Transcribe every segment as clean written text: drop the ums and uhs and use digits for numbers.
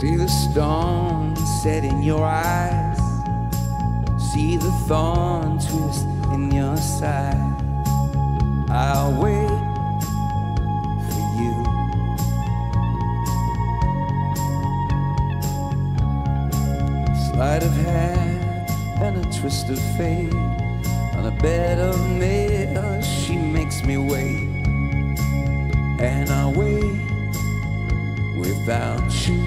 See the storm set in your eyes, see the thorn twist in your side. I'll wait for you. Sleight of hand and a twist of fate, on a bed of nails she makes me wait. And I wait without you,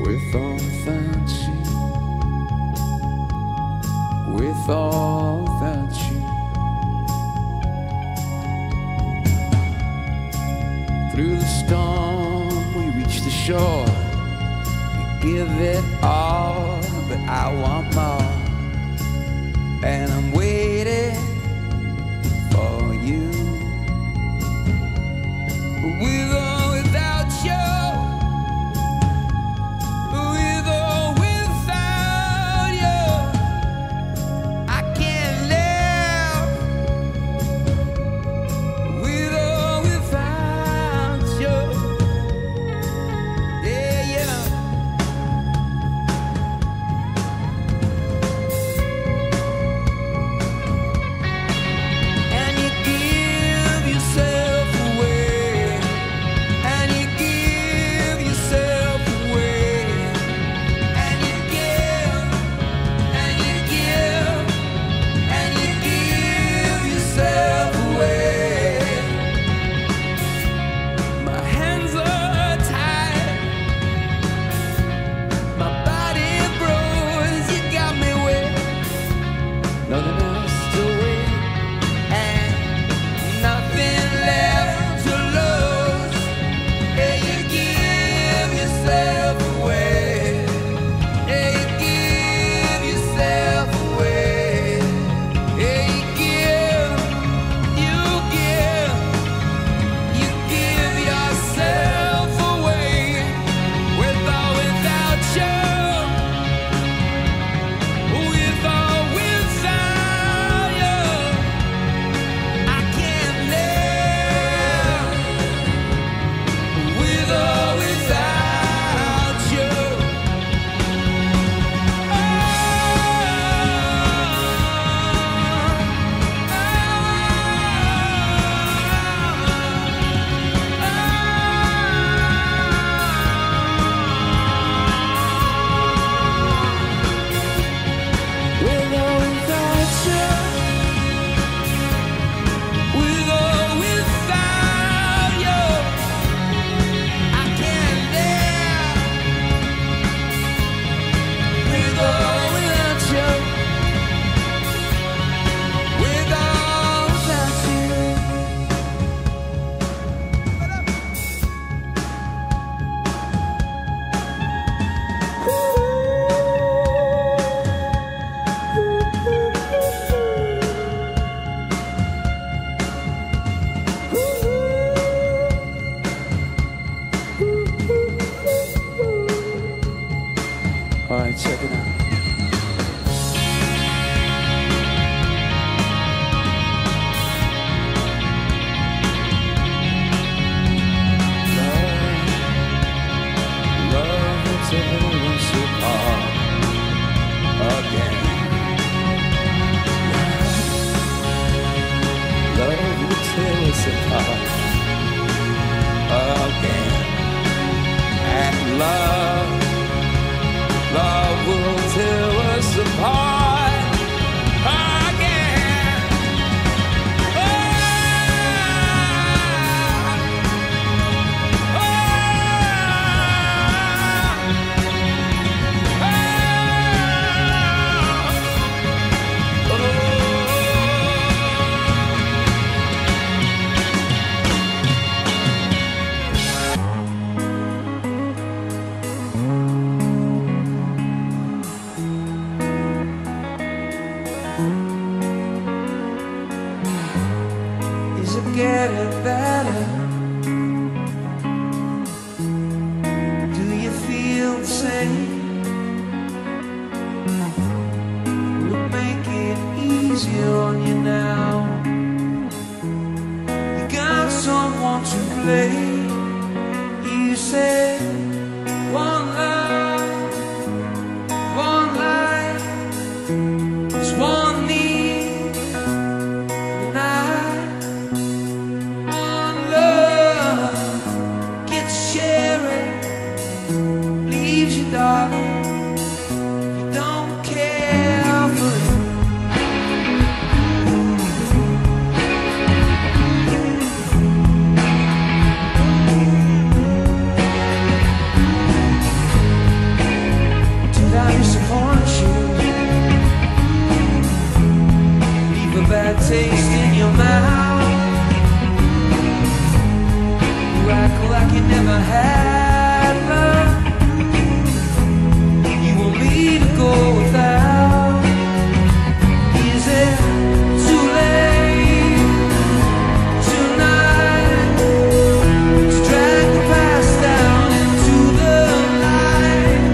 with or without you, with or without you. Through the storm we reach the shore, we give it all, but I want more. And I'm waiting for you. With or without you, with or without you, I can't live. With or without you, yeah, yeah. And you give yourself said, one love, one life, there's one need, and one love gets sharing, leaves you darling. Bad taste in your mouth. You act like you never had love. You want me to go without. Is it too late tonight to drag the past down into the light?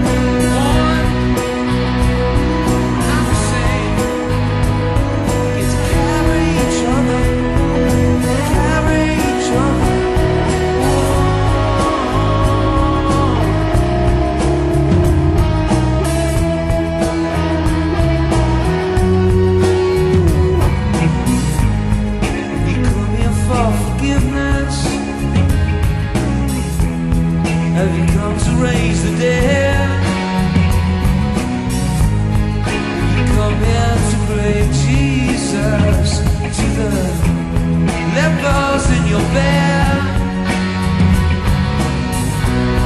One, I'm the same. Have you come to raise the dead? You come here to play Jesus to the lepers in your bed.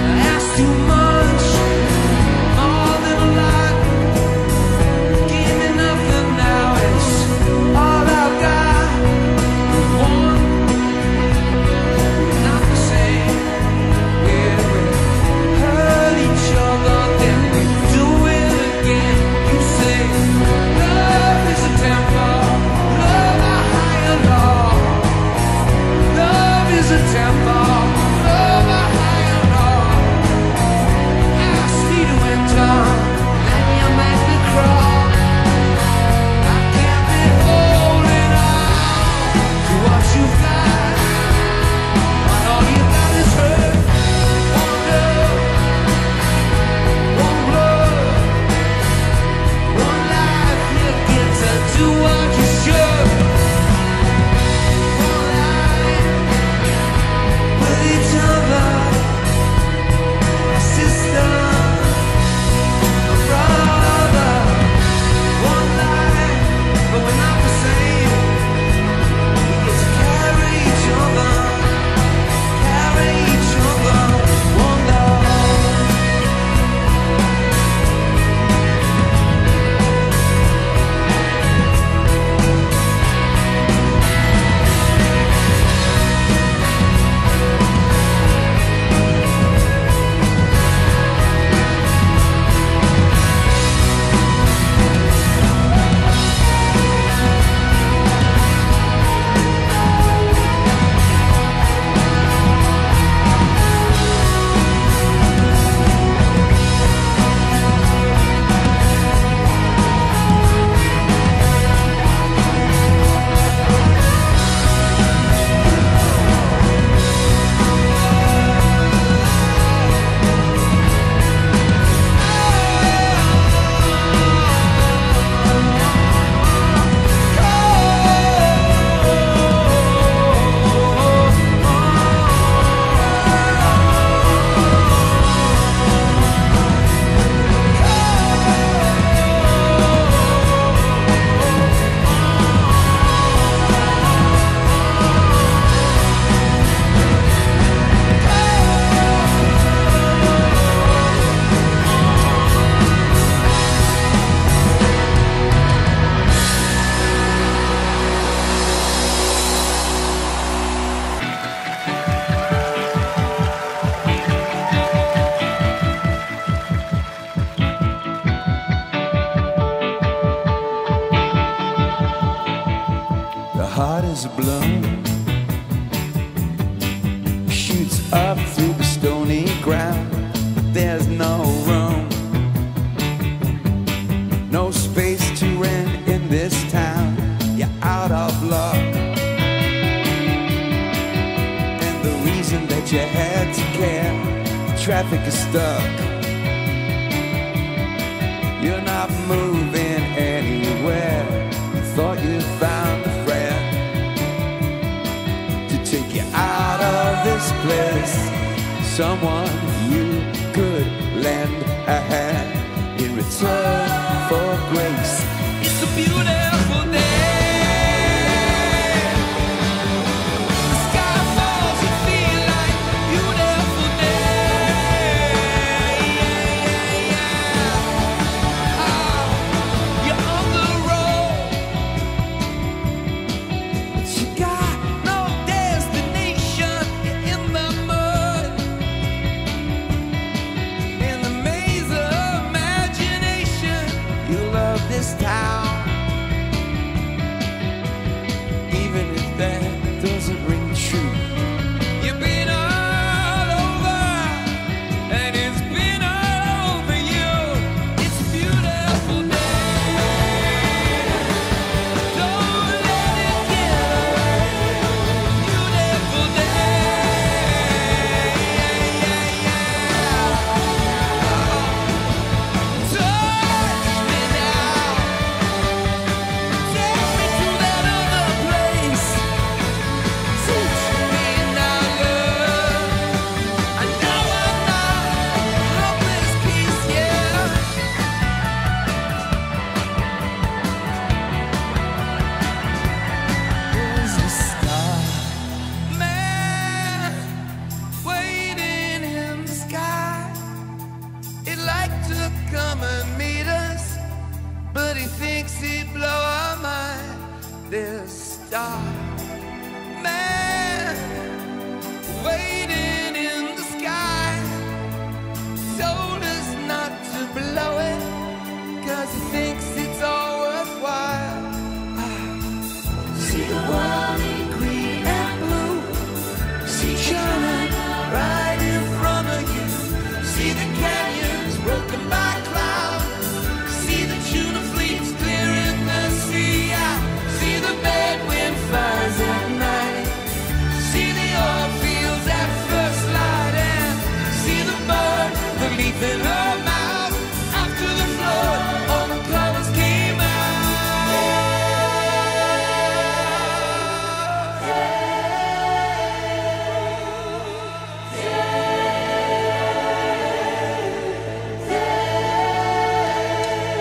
I asked too much, more than a lot. Give me nothing now, it's all I've got. One, not the same. Yeah. Heart is a balloon, shoots up through the stony ground. There's no room, no space to rent in this town. You're out of luck, and the reason that you had to care traffic is stuck. You're not moving anywhere. You thought you found a friend to take you out of this place. Someone you could lend a hand in return for grace. It's a beautiful day. This town, even if that doesn't ring true. You've been all over, and it's been all over you. It's a beautiful day. Don't let it get away. Beautiful day. Yeah, yeah, yeah. Oh. Come and meet us, but he thinks he'd blow our mind. There's a star man waiting in the sky, told us not to blow it, cause he thinks it's all worthwhile. I see the world in green and blue, see shining right in front of you, see the canyons broken by.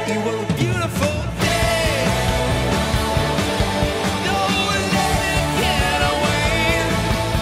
You were a beautiful day. Don't let it get away.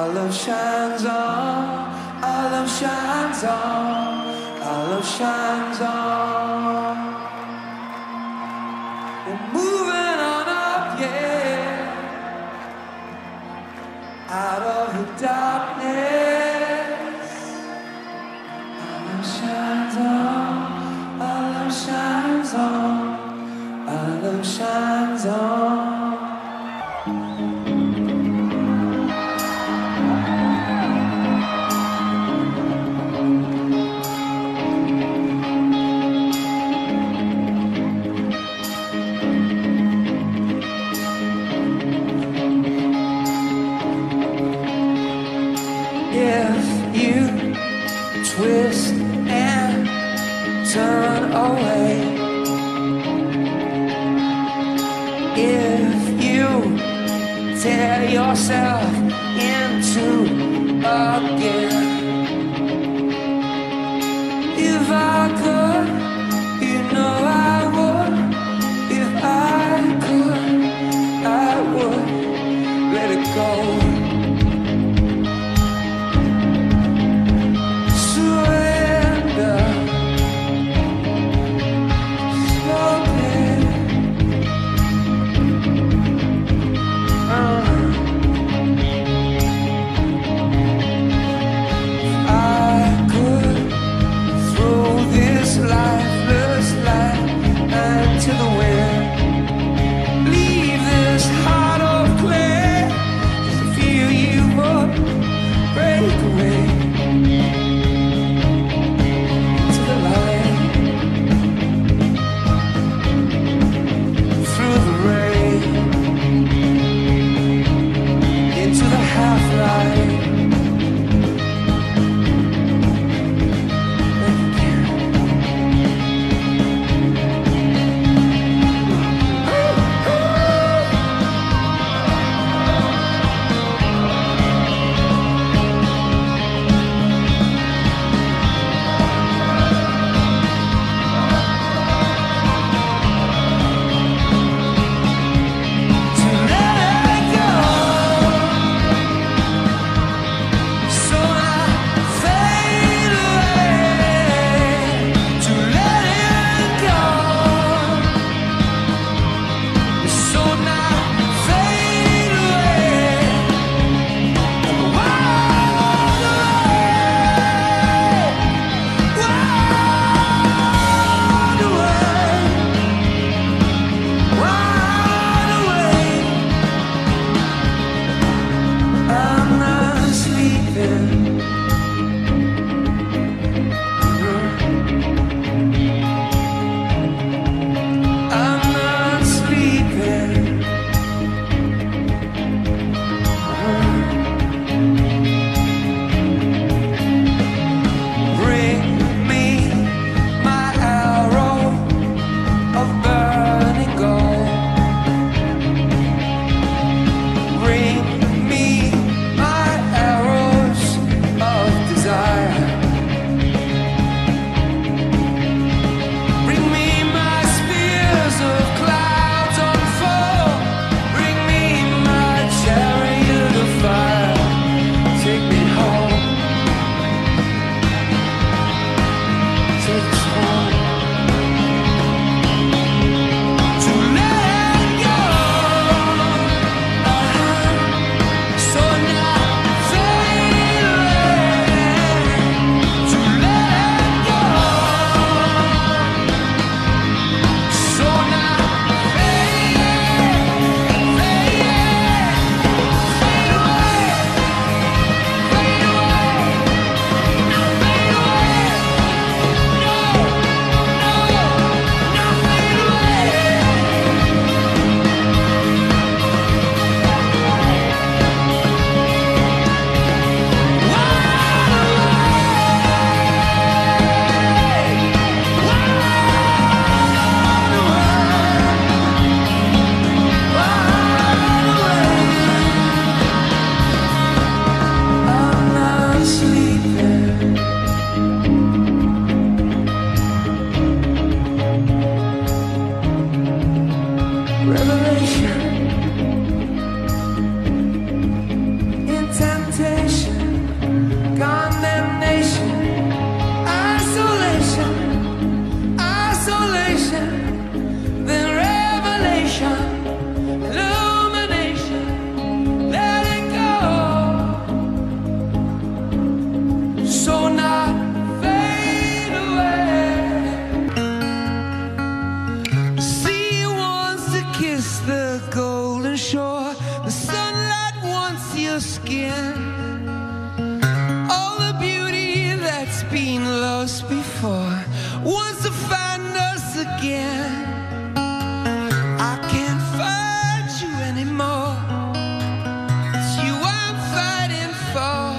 Our love shines on, our love shines on, our love shines on. We're moving on up, yeah, out of the darkness. Our love shines on, our love shines on, our love shines on. Twist and turn away. If you tear yourself into again, if I could, you know I would. If I could, I would let it go. all the beauty that's been lost before wants to find us again. I can't find you anymore, it's you I'm fighting for.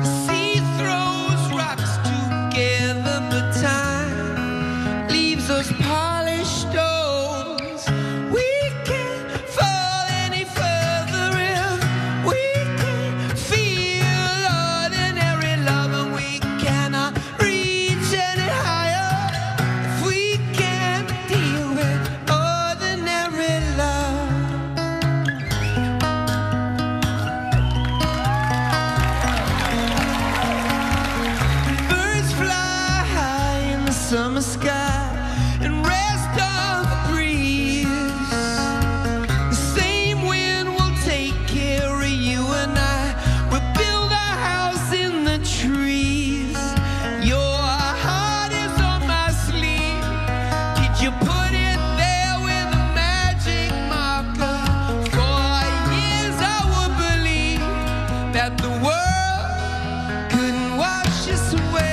The sea throws rocks together, but time leaves us polished stones. We can't fall any further if we can't feel ordinary love, and we cannot reach any higher if we can't deal with ordinary love. Birds fly high in the summer sky and rest on the breeze. The same wind will take care of you and I. We'll build our house in the trees. Your heart is on my sleeve. Did you put it there with a magic marker? For years I would believe that the world couldn't wash us away.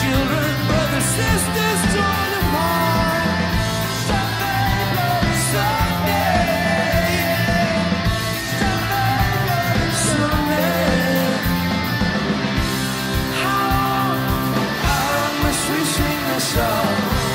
Children, brothers, sisters, join them all. Someday, brother, someday. Someday, brother, someday. How long must we sing this song?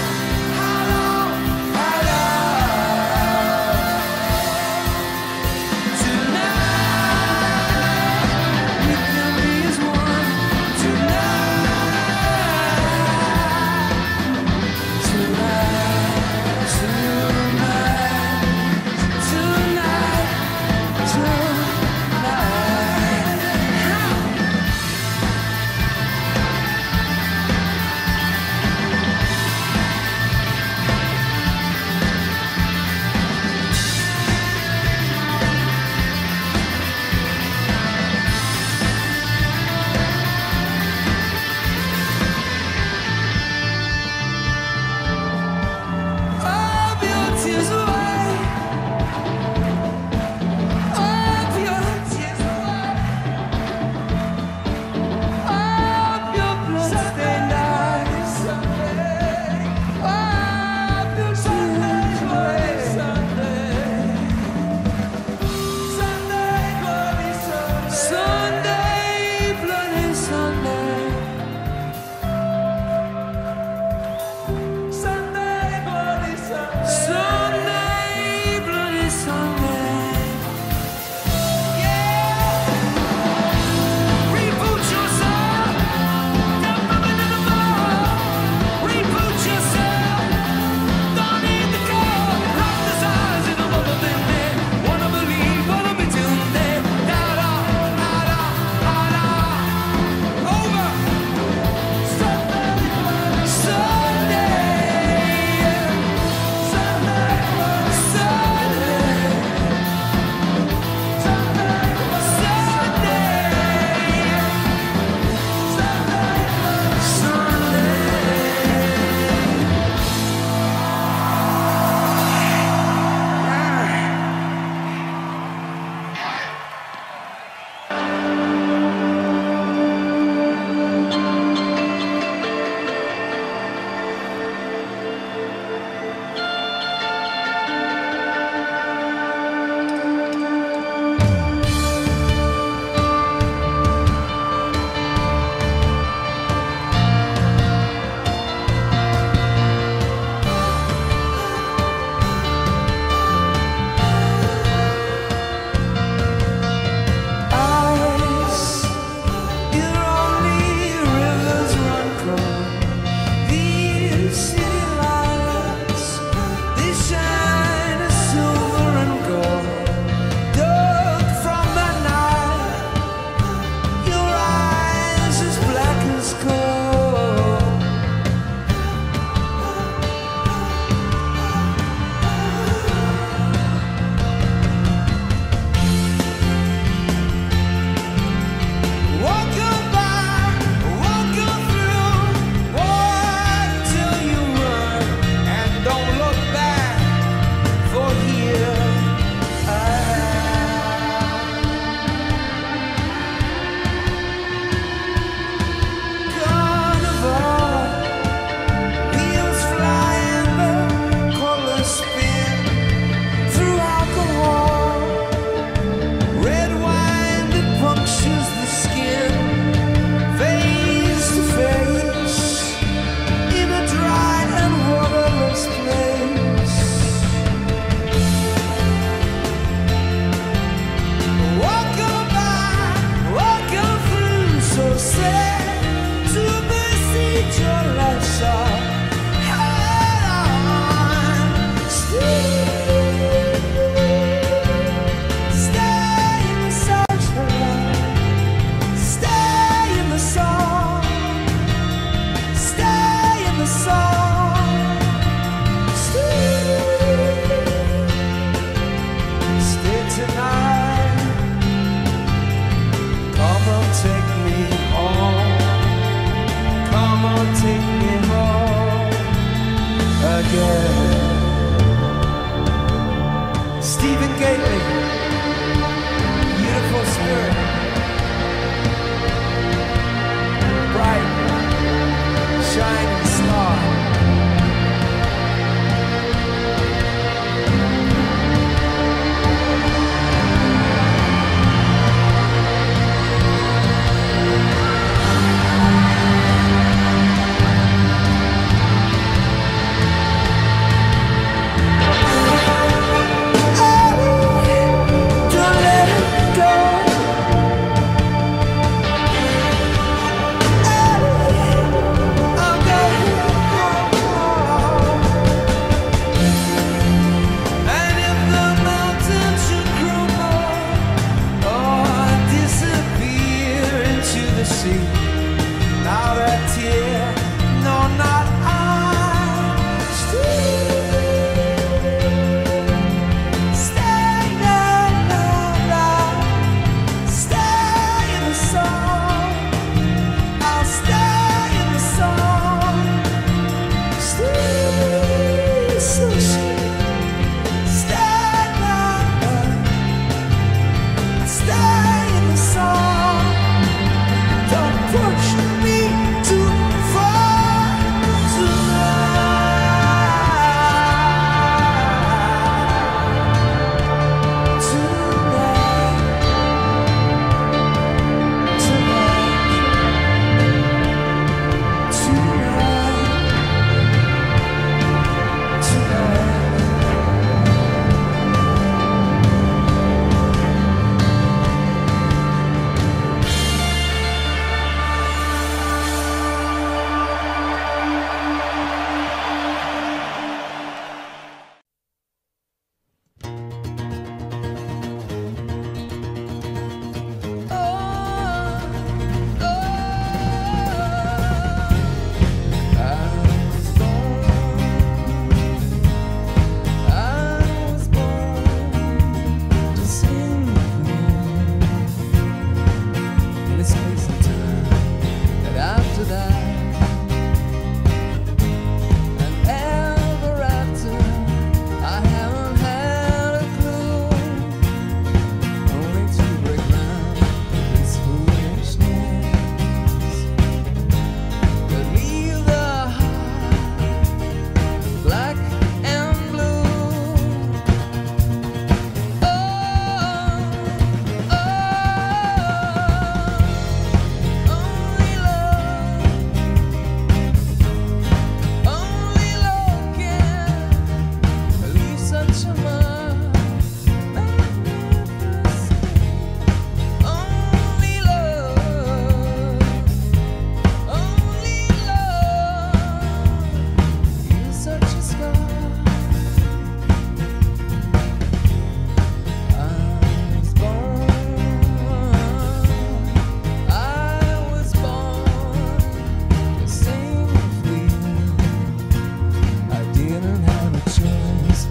emotions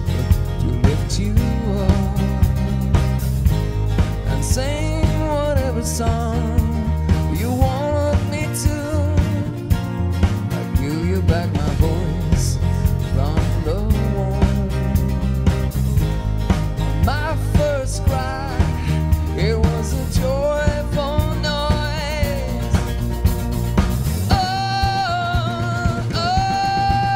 to lift you up and sing whatever song you want me to. I give you back my voice from the womb. My first cry, it was a joyful noise. Oh, oh,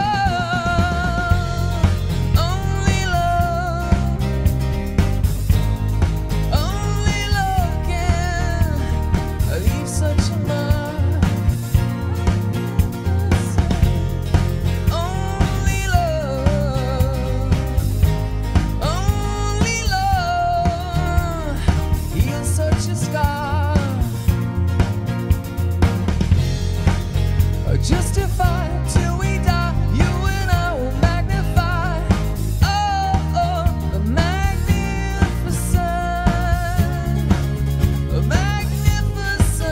only love can leave such a mark. Only love heals such a scar. Justified till we die, you and I will magnify. Oh, oh, magnificent, magnificent.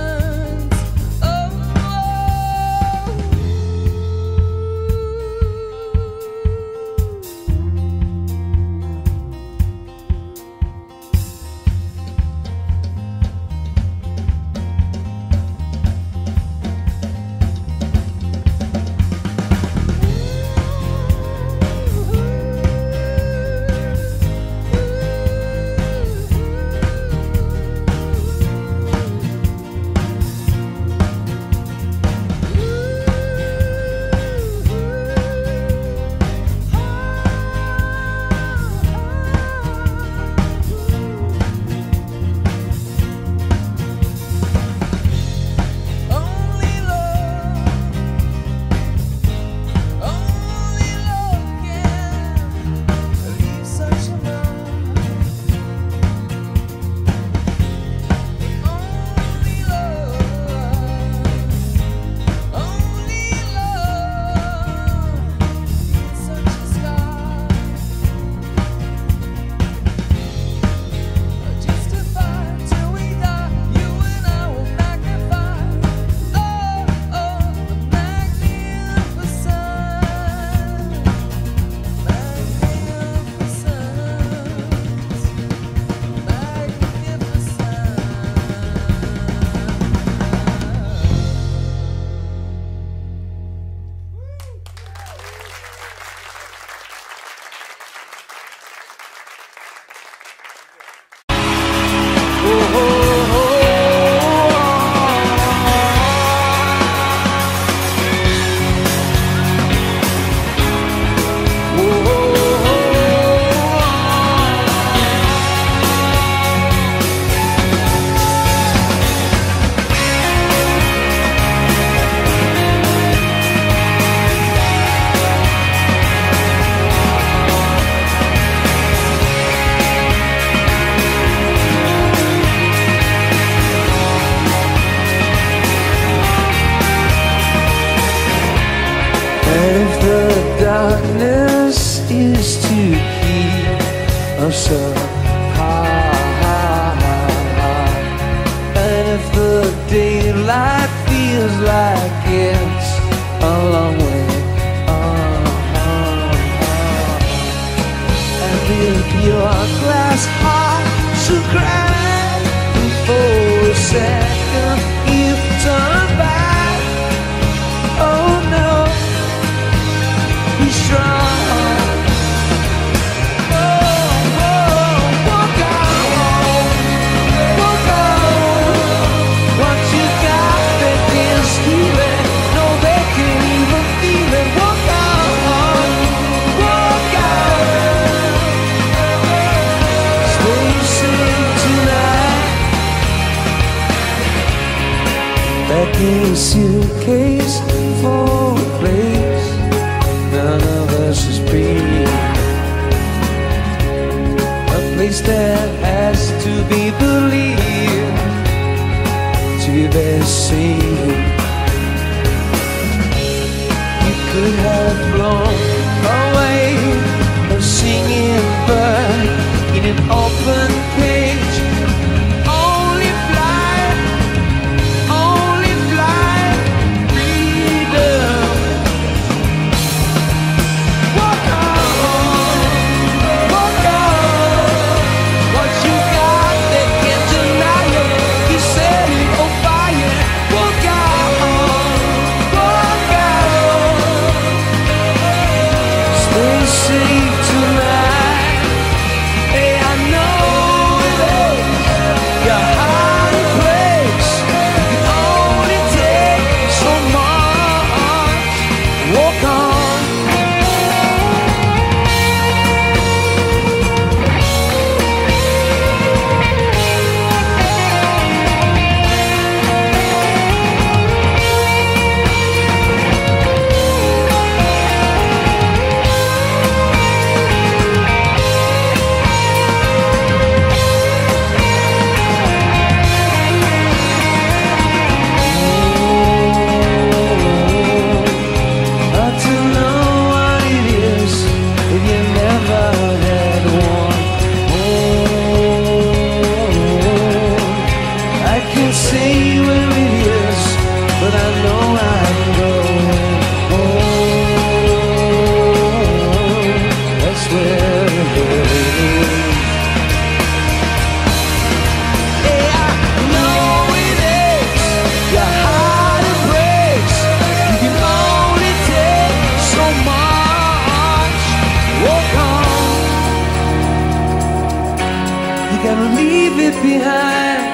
Gotta leave it behind,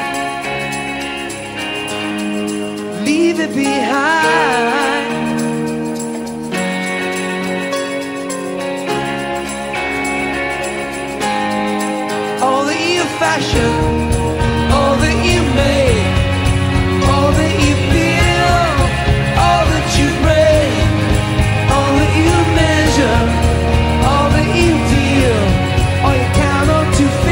leave it behind. All that you fashion, all that you make, all that you feel, all that you break, all that you measure, all that you deal, all you count on to feel.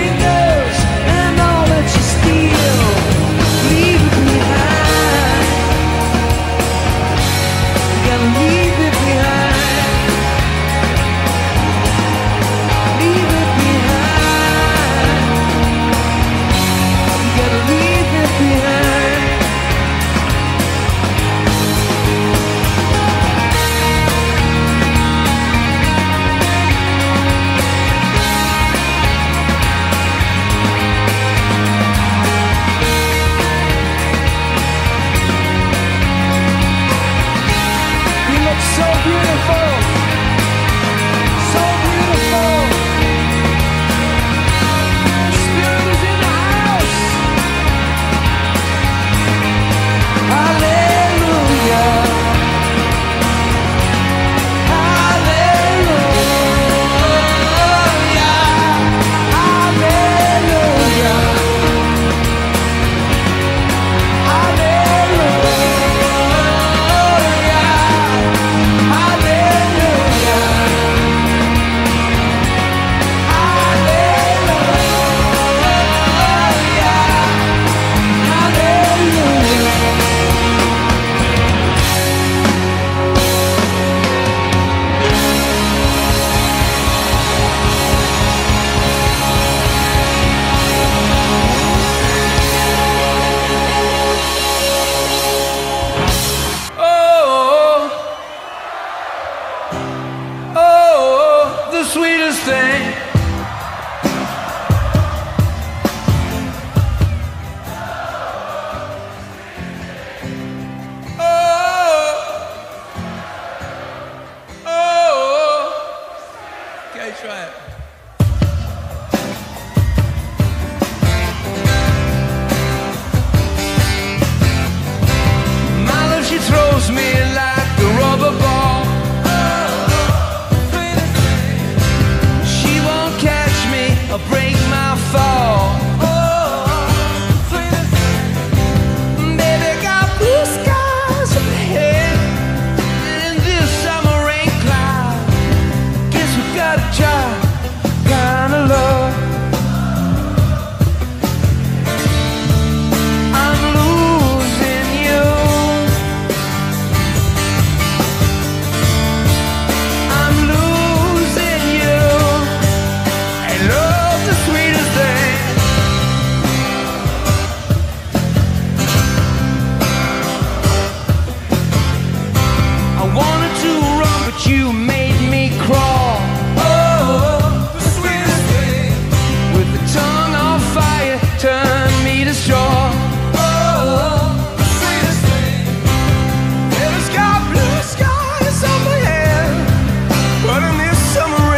Summer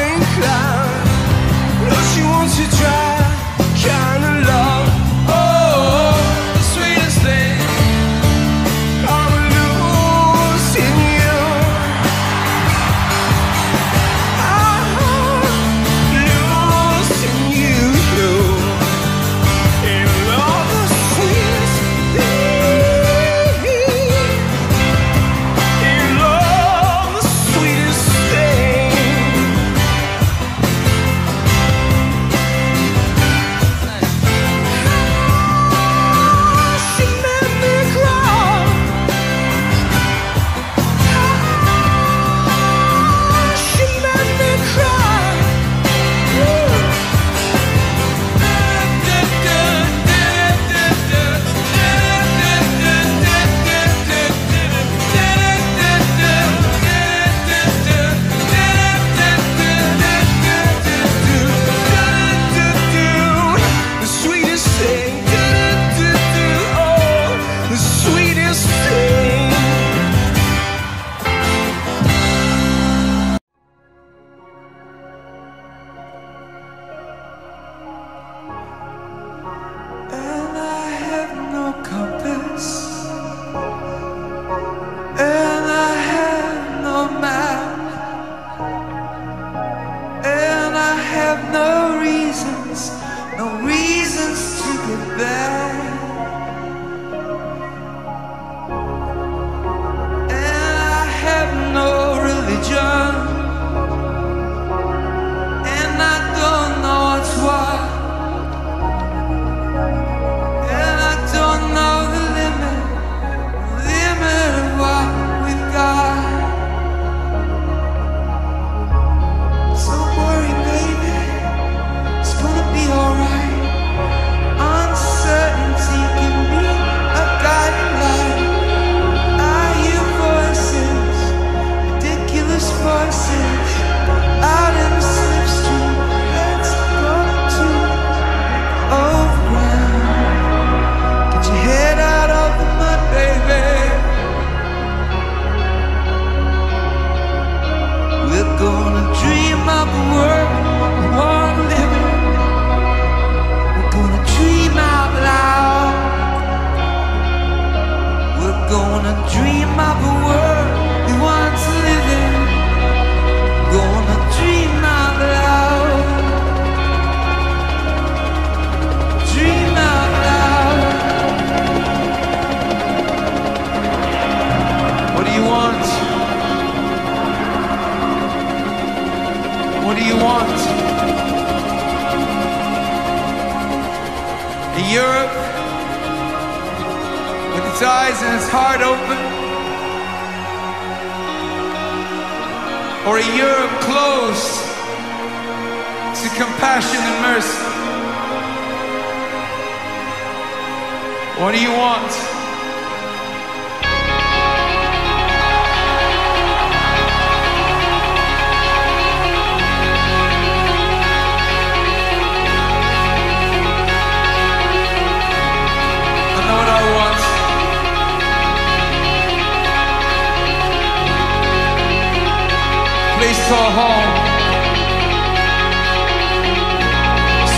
gonna dream up a world we wanna live in. We're gonna dream out loud. We're gonna dream up a world we want to live in. We're gonna dream out loud. Dream out loud. What do you want? What do you want? A Europe with its eyes and its heart open? Or a Europe closed to compassion and mercy? What do you want? Place called home,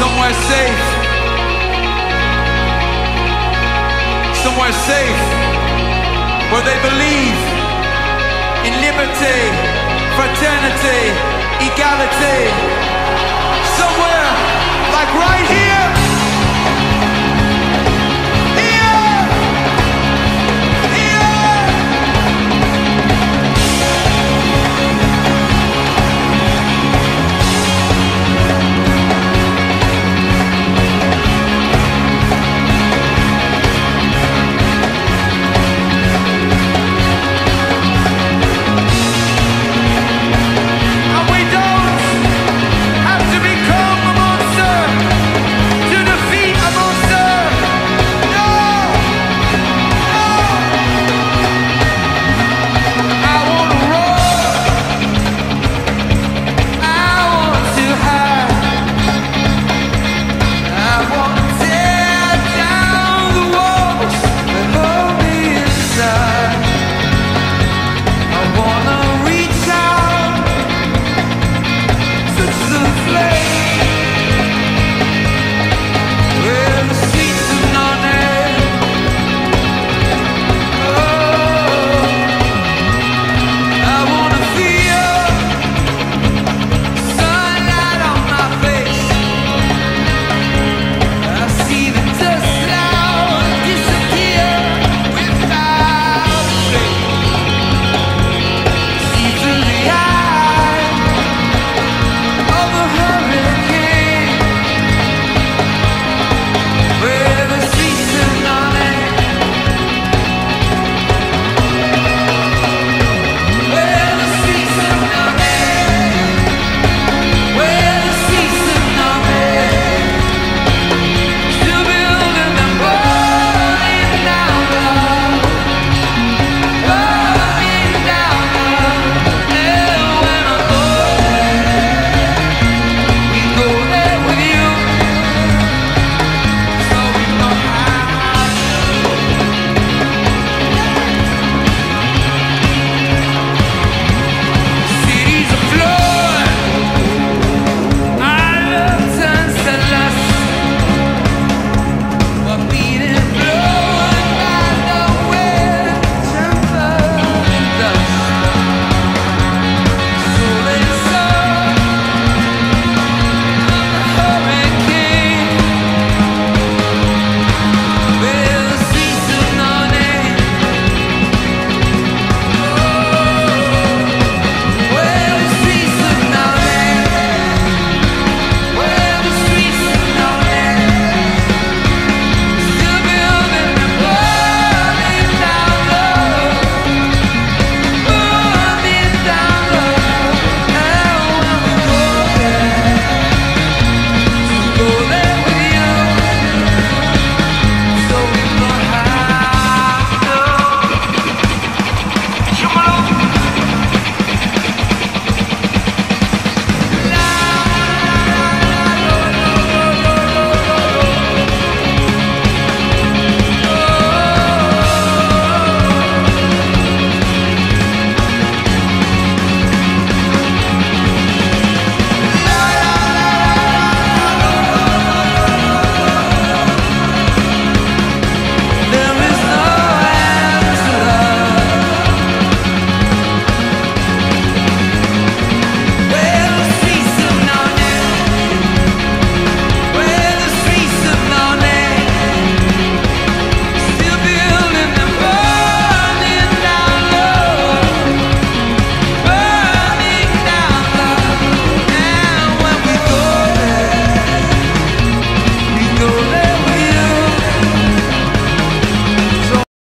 somewhere safe, somewhere safe, where they believe in liberty, fraternity, equality.